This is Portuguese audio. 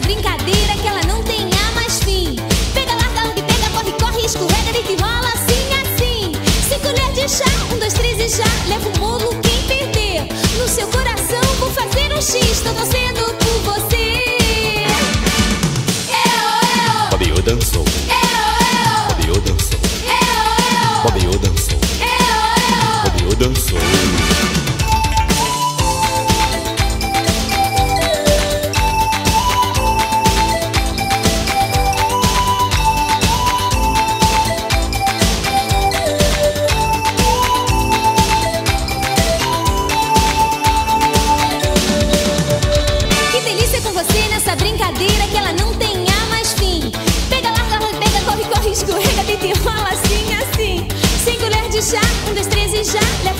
Brincadeira que ela não tenha mais fim. Pega, larga, onde pega, corre, corre, escorrega, deita e rola, assim. 5 colheres de chá, 1, 2, 3 e já. Leva o mundo quem perder. No seu coração vou fazer um X. Tô torcendo por você. Bobeou dançou. Bobeou dançou. Bobeou dançou. Bobeou dançou. Brincadeira que ela não tenha mais fim. Pega, larga, pega, corre, corre, escorrega, deita e rola, assim. 5 colheres de chá, 1, 2, 3 e já.